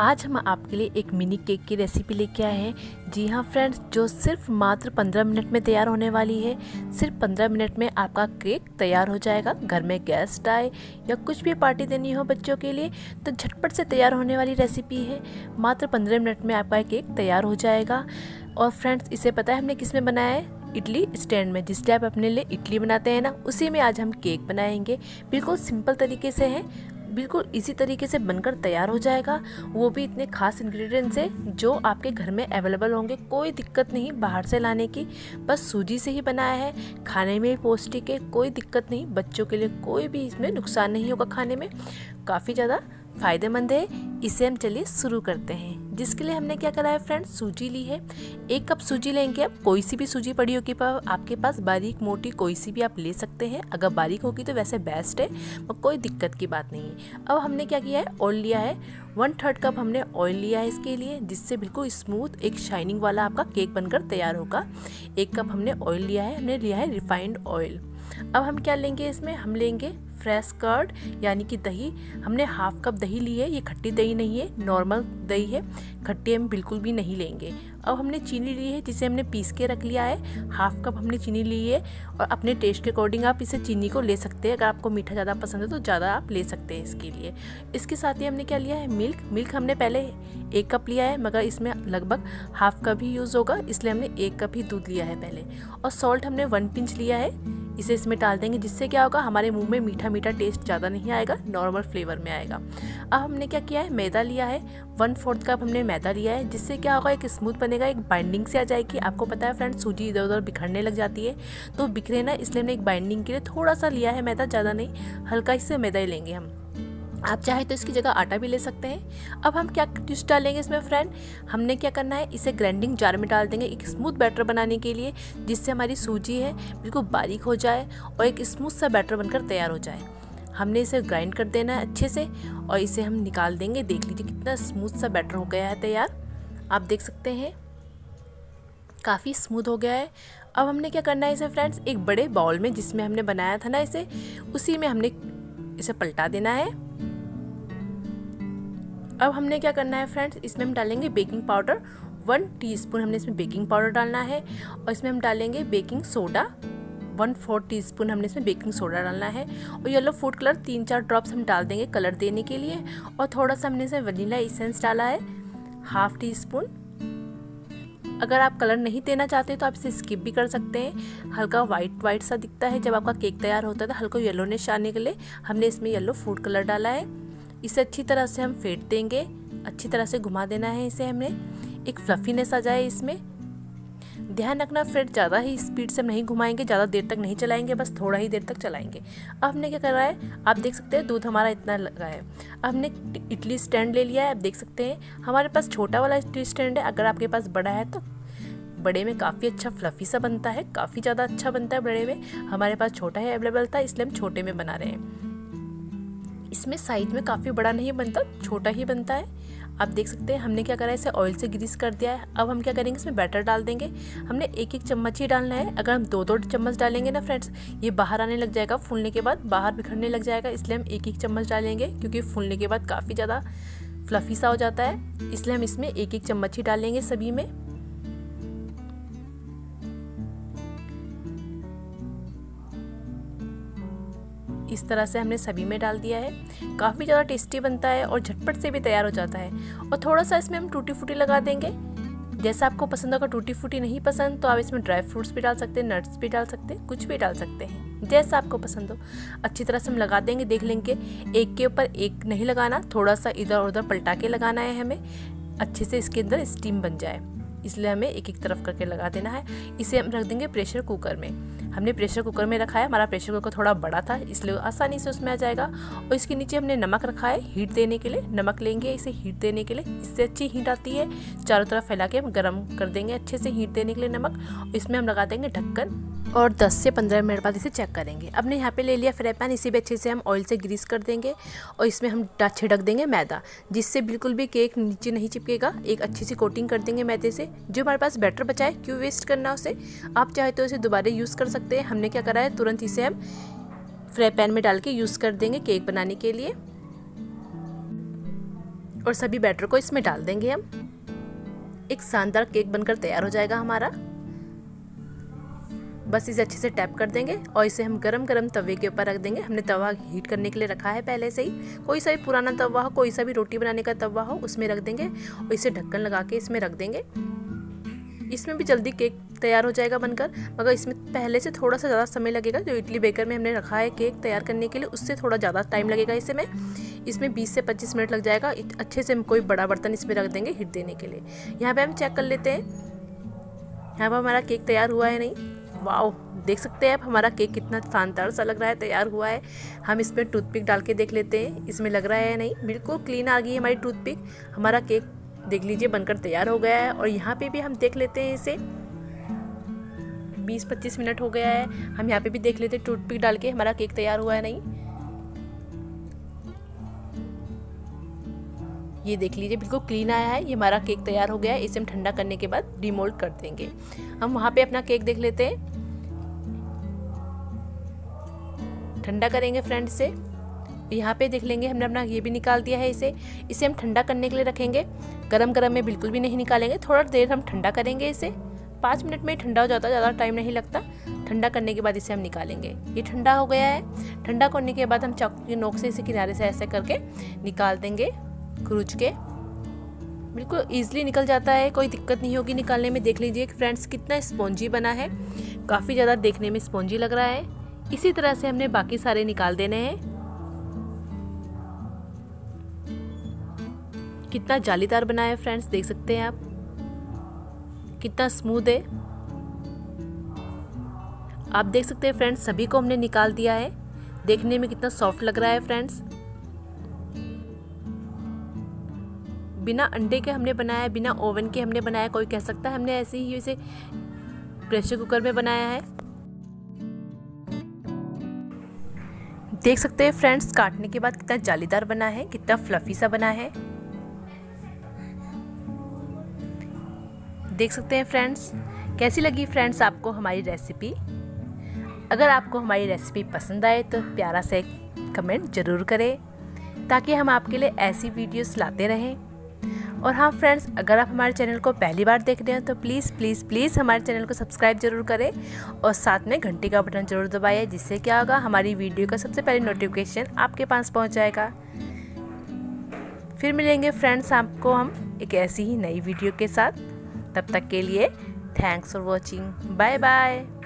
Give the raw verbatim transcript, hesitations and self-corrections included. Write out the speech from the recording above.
आज हम आपके लिए एक मिनी केक की रेसिपी लेके आए हैं। जी हाँ फ्रेंड्स, जो सिर्फ मात्र पंद्रह मिनट में तैयार होने वाली है। सिर्फ पंद्रह मिनट में आपका केक तैयार हो जाएगा। घर में गेस्ट आए या कुछ भी पार्टी देनी हो बच्चों के लिए तो झटपट से तैयार होने वाली रेसिपी है। मात्र पंद्रह मिनट में आपका केक तैयार हो जाएगा। और फ्रेंड्स, इसे पता है हमने किस में बनाया है? इडली स्टैंड में। जिससे आप अपने लिए इडली बनाते हैं ना, उसी में आज हम केक बनाएंगे। बिल्कुल सिंपल तरीके से है, बिल्कुल इसी तरीके से बनकर तैयार हो जाएगा। वो भी इतने खास इंग्रेडिएंट्स हैं जो आपके घर में अवेलेबल होंगे। कोई दिक्कत नहीं बाहर से लाने की, बस सूजी से ही बनाया है। खाने में पौष्टिक है, कोई दिक्कत नहीं। बच्चों के लिए कोई भी इसमें नुकसान नहीं होगा, खाने में काफ़ी ज़्यादा फ़ायदेमंद है। इसे हम चलिए शुरू करते हैं। जिसके लिए हमने क्या करा है फ्रेंड्स, सूजी ली है। एक कप सूजी लेंगे आप। कोई सी भी सूजी पड़ी होगी आपके पास, बारीक मोटी कोई सी भी आप ले सकते हैं। अगर बारीक होगी तो वैसे बेस्ट है, पर कोई दिक्कत की बात नहीं है। अब हमने क्या किया है, ऑयल लिया है। वन थर्ड कप हमने ऑयल लिया है इसके लिए, जिससे बिल्कुल स्मूथ एक शाइनिंग वाला आपका केक बनकर तैयार होगा। एक कप हमने ऑयल लिया है, हमने लिया है रिफाइंड ऑयल। अब हम क्या लेंगे इसमें, हम लेंगे फ्रेश कर्ड यानी कि दही। हमने हाफ कप दही ली है। ये खट्टी दही नहीं है, नॉर्मल दही है। खट्टी हम बिल्कुल भी नहीं लेंगे। अब हमने चीनी ली है, जिसे हमने पीस के रख लिया है। हाफ कप हमने चीनी ली है। और अपने टेस्ट के अकॉर्डिंग आप इसे चीनी को ले सकते हैं। अगर आपको मीठा ज़्यादा पसंद है तो ज़्यादा आप ले सकते हैं इसके लिए। इसके साथ ही हमने क्या लिया है, मिल्क। मिल्क हमने पहले एक कप लिया है, मगर इसमें लगभग हाफ कप ही यूज़ होगा, इसलिए हमने एक कप ही दूध लिया है पहले। और सॉल्ट हमने वन पिंच लिया है, इसे इसमें डाल देंगे। जिससे क्या होगा, हमारे मुंह में मीठा मीठा टेस्ट ज़्यादा नहीं आएगा, नॉर्मल फ्लेवर में आएगा। अब हमने क्या किया है, मैदा लिया है। वन फोर्थ कप हमने मैदा लिया है। जिससे क्या होगा, एक स्मूथ बनेगा, एक बाइंडिंग से आ जाएगी। आपको पता है फ्रेंड्स, सूजी इधर उधर बिखरने लग जाती है, तो बिखरे ना, इसलिए हमने एक बाइंडिंग के लिए थोड़ा सा लिया है मैदा, ज़्यादा नहीं, हल्का ही से मैदा ही लेंगे हम। आप चाहे तो इसकी जगह आटा भी ले सकते हैं। अब हम क्या ट्विस्ट डालेंगे इसमें फ्रेंड, हमने क्या करना है, इसे ग्राइंडिंग जार में डाल देंगे एक स्मूथ बैटर बनाने के लिए, जिससे हमारी सूजी है बिल्कुल बारीक हो जाए और एक स्मूथ सा बैटर बनकर तैयार हो जाए। हमने इसे ग्राइंड कर देना है अच्छे से और इसे हम निकाल देंगे। देख लीजिए कितना स्मूथ सा बैटर हो गया है तैयार। आप देख सकते हैं काफ़ी स्मूथ हो गया है। अब हमने क्या करना है इसे फ्रेंड्स, एक बड़े बाउल में, जिसमें हमने बनाया था ना इसे, उसी में हमने इसे पलटा देना है। अब हमने क्या करना है फ्रेंड्स, इसमें हम डालेंगे बेकिंग पाउडर। वन टीस्पून हमने इसमें बेकिंग पाउडर डालना है। और इसमें हम डालेंगे baking soda. One four teaspoon हमने इसमें बेकिंग सोडा डालना है। और येलो फूड कलर तीन चार ड्रॉप्स हम डाल देंगे कलर देने के लिए। और थोड़ा सा हमने इसमें वनीला एसेंस डाला है, हाफ टी स्पून। अगर आप कलर नहीं देना चाहते तो आप इसे स्किप भी कर सकते हैं। हल्का वाइट वाइट सा दिखता है जब आपका केक तैयार होता है, तो हल्का येलोनेश आने के लिए हमने इसमें येलो फूड कलर डाला है। इसे अच्छी तरह से हम फेंट देंगे, अच्छी तरह से घुमा देना है इसे। हमने एक फ्लफीनेस आ जाए इसमें, ध्यान रखना फ्रेंड, ज़्यादा ही स्पीड से हम नहीं घुमाएंगे, ज़्यादा देर तक नहीं चलाएंगे, बस थोड़ा ही देर तक चलाएंगे। अब हमने क्या करा है, आप देख सकते हैं दूध हमारा इतना लगा है। अब हमने इडली स्टैंड ले लिया है। आप देख सकते हैं हमारे पास छोटा वाला इडली स्टैंड है। अगर आपके पास बड़ा है तो बड़े में काफ़ी अच्छा फ्लफी सा बनता है, काफ़ी ज़्यादा अच्छा बनता है बड़े में। हमारे पास छोटा ही अवेलेबल था, इसलिए हम छोटे में बना रहे हैं। इसमें साइज में काफ़ी बड़ा नहीं बनता, छोटा ही बनता है। आप देख सकते हैं हमने क्या करा है, इसे ऑयल से ग्रीस कर दिया है। अब हम क्या करेंगे, इसमें बैटर डाल देंगे। हमने एक एक चम्मच ही डालना है। अगर हम दो दो चम्मच डालेंगे ना फ्रेंड्स, ये बाहर आने लग जाएगा, फूलने के बाद बाहर बिखरने लग जाएगा, इसलिए हम एक एक चम्मच डालेंगे। क्योंकि फूलने के बाद काफ़ी ज़्यादा फ्लफी सा हो जाता है, इसलिए हम इसमें एक एक चम्मच ही डालेंगे सभी में। इस तरह से हमने सभी में डाल दिया है। काफ़ी ज़्यादा टेस्टी बनता है और झटपट से भी तैयार हो जाता है। और थोड़ा सा इसमें हम टूटी फूटी लगा देंगे, जैसा आपको पसंद होगा। टूटी फूटी नहीं पसंद तो आप इसमें ड्राई फ्रूट्स भी डाल सकते हैं, नट्स भी डाल सकते हैं, कुछ भी डाल सकते हैं, जैसा आपको पसंद हो। अच्छी तरह से हम लगा देंगे, देख लेंगे। एक के ऊपर एक नहीं लगाना, थोड़ा सा इधर उधर पलटा के लगाना है हमें, अच्छे से इसके अंदर स्टीम बन जाए, इसलिए हमें एक एक तरफ करके लगा देना है। इसे हम रख देंगे प्रेशर कुकर में। हमने प्रेशर कुकर में रखा है, हमारा प्रेशर कुकर थोड़ा बड़ा था, इसलिए आसानी से उसमें आ जाएगा। और इसके नीचे हमने नमक रखा है हीट देने के लिए। नमक लेंगे इसे हीट देने के लिए, इससे अच्छी हीट आती है। चारों तरफ फैला के हम गर्म कर देंगे अच्छे से हीट देने के लिए नमक। इसमें हम लगा देंगे ढक्कन और दस से पंद्रह मिनट बाद इसे चेक करेंगे। हमने यहाँ पे ले लिया फ्राई पैन, इसे भी अच्छे से हम ऑयल से ग्रीस कर देंगे। और इसमें हम छिड़क देंगे मैदा, जिससे बिल्कुल भी केक नीचे नहीं चिपकेगा। एक अच्छी सी कोटिंग कर देंगे मैदे से। जो हमारे पास बैटर बचा है, क्यों वेस्ट करना उसे, आप चाहे तो इसे दोबारा यूज़ कर सकते हैं। हमने क्या करा है, तुरंत इसे हम फ्राई पैन में डाल के यूज़ कर देंगे केक बनाने के लिए। और सभी बैटर को इसमें डाल देंगे हम। एक शानदार केक बनकर तैयार हो जाएगा हमारा। बस इसे अच्छे से टैप कर देंगे और इसे हम गरम गरम तवे के ऊपर रख देंगे। हमने तवा हीट करने के लिए रखा है पहले से ही। कोई सा भी पुराना तवा हो, कोई सा भी रोटी बनाने का तवा हो, उसमें रख देंगे और इसे ढक्कन लगा के इसमें रख देंगे। इसमें भी जल्दी केक तैयार हो जाएगा बनकर, मगर इसमें पहले से थोड़ा सा ज़्यादा समय लगेगा। जो इडली बेकर में हमने रखा है केक तैयार करने के लिए, उससे थोड़ा ज़्यादा टाइम लगेगा इसे में। इसमें बीस से पच्चीस मिनट लग जाएगा। अच्छे से हम कोई बड़ा बर्तन इसमें रख देंगे हीट देने के लिए। यहाँ पे हम चेक कर लेते हैं, यहाँ पर हमारा केक तैयार हुआ है नहीं। वाओ, देख सकते हैं आप हमारा केक कितना शानदार सा लग रहा है, तैयार हुआ है। हम इसमें टूथपिक डाल के देख लेते हैं इसमें लग रहा है या नहीं। बिल्कुल क्लीन आ गई है हमारी टूथपिक। हमारा केक देख लीजिए बनकर तैयार हो गया है। और यहाँ पे भी हम देख लेते हैं, इसे बीस पच्चीस मिनट हो गया है। हम यहाँ पे भी देख लेते हैं टूथपिक डाल के हमारा केक तैयार हुआ है नहीं। ये देख लीजिए बिल्कुल क्लीन आया है। ये हमारा केक तैयार हो गया है। इसे हम ठंडा करने के बाद डिमोल्ड कर देंगे। हम वहाँ पे अपना केक देख लेते हैं, ठंडा करेंगे फ्रेंड्स से। यहाँ पे देख लेंगे हमने अपना ये भी निकाल दिया है। इसे इसे हम ठंडा करने के लिए रखेंगे, गरम गरम में बिल्कुल भी नहीं निकालेंगे। थोड़ा देर हम ठंडा करेंगे इसे, पाँच मिनट में ठंडा हो जाता है, ज़्यादा टाइम नहीं लगता। ठंडा करने के बाद इसे हम निकालेंगे। ये ठंडा हो गया है। ठंडा करने के बाद हम चाकू के नोक से इसे किनारे से ऐसे करके निकाल देंगे खुरुच के। बिल्कुल ईजिली निकल जाता है, कोई दिक्कत नहीं होगी निकालने में। देख लीजिए फ्रेंड्स कितना स्पॉन्जी बना है, काफ़ी ज़्यादा देखने में स्पॉन्जी लग रहा है। इसी तरह से हमने बाकी सारे निकाल देने हैं। कितना जालीदार बना है फ्रेंड्स, देख सकते हैं आप कितना स्मूथ है। आप देख सकते हैं फ्रेंड्स सभी को हमने निकाल दिया है। देखने में कितना सॉफ्ट लग रहा है फ्रेंड्स। बिना अंडे के हमने बनाया है, बिना ओवन के हमने बनाया। कोई कह सकता है हमने ऐसे ही इसे प्रेशर कुकर में बनाया है। देख सकते हैं फ्रेंड्स काटने के बाद कितना जालीदार बना है, कितना फ्लफी सा बना है। देख सकते हैं फ्रेंड्स। कैसी लगी फ्रेंड्स आपको हमारी रेसिपी? अगर आपको हमारी रेसिपी पसंद आए तो प्यारा सा एक कमेंट ज़रूर करें, ताकि हम आपके लिए ऐसी वीडियोस लाते रहें। और हाँ फ्रेंड्स, अगर आप हमारे चैनल को पहली बार देख रहे हो तो प्लीज़ प्लीज़ प्लीज़ हमारे चैनल को सब्सक्राइब जरूर करें और साथ में घंटी का बटन ज़रूर दबाइए, जिससे क्या होगा हमारी वीडियो का सबसे पहले नोटिफिकेशन आपके पास पहुँच जाएगा। फिर मिलेंगे फ्रेंड्स आपको हम एक ऐसी ही नई वीडियो के साथ। तब तक के लिए thanks for watching, bye bye.